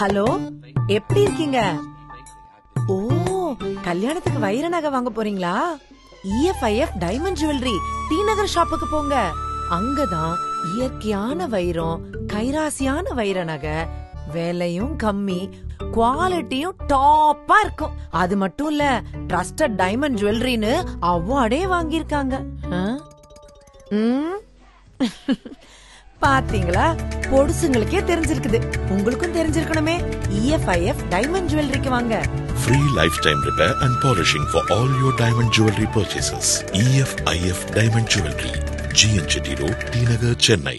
Hello, எப்படி இருக்கீங்க? ஓ, கல்யாணத்துக்கு வைர நகை வாங்க போறீங்களா? EFIF Diamond Jewellery T Nagar ஷாப்புக்கு போங்க. அங்கதான் இயற்கையான வைரம், கைராசியான வைர நகை, வேலையும் கம்மி, குவாலிட்டியும் டாப்பா இருக்கும். அது மட்டும் இல்ல, ட்ரஸ்டட் டைமண்ட் ஜுவல்லரின்னு அவார்டே வாங்கியிருக்காங்க. பாத்தீங்களா, பொடுசுங்களுக்கே தெரிஞ்சிருக்குது. உங்களுக்கும் தெரிஞ்சிருக்கணுமே. EFIF Diamond Jewelleryக்கு வாங்க. Free lifetime repair and polishing for all your diamond jewellery purchases. EFIF Diamond Jewellery, GNC Road, T Nagar, Chennai.